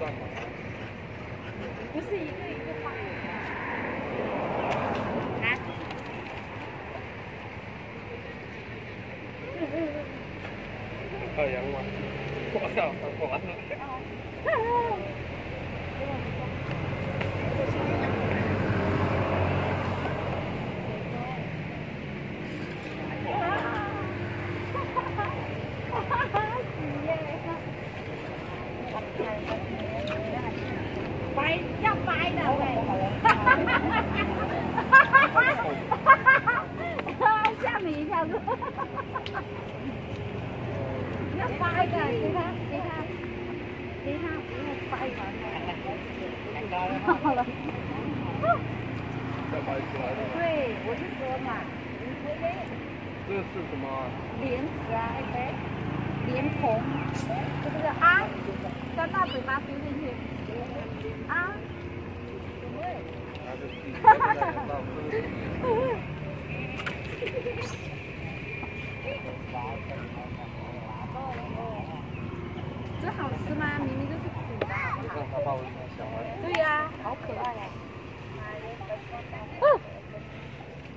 站吗？不是一个一个放的。啊？太阳吗？我操，我完了。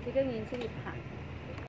这个年纪里爬。